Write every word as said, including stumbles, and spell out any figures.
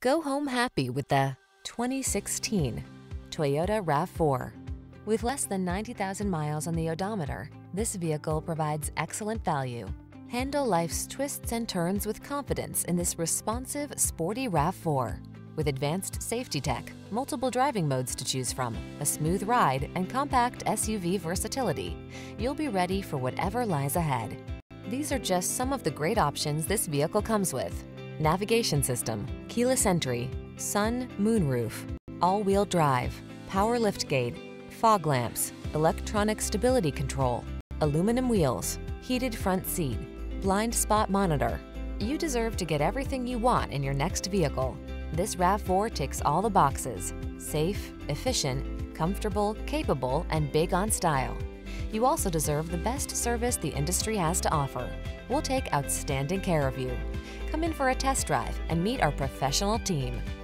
Go home happy with the twenty sixteen Toyota RAV four. With less than ninety thousand miles on the odometer, this vehicle provides excellent value. Handle life's twists and turns with confidence in this responsive, sporty RAV four. With advanced safety tech, multiple driving modes to choose from, a smooth ride, and compact S U V versatility, you'll be ready for whatever lies ahead. These are just some of the great options this vehicle comes with: navigation system, keyless entry, sun, moon roof, all-wheel drive, power liftgate, fog lamps, electronic stability control, aluminum wheels, heated front seat, blind spot monitor. You deserve to get everything you want in your next vehicle. This RAV four ticks all the boxes: safe, efficient, comfortable, capable, and big on style. You also deserve the best service the industry has to offer. We'll take outstanding care of you. Come in for a test drive and meet our professional team.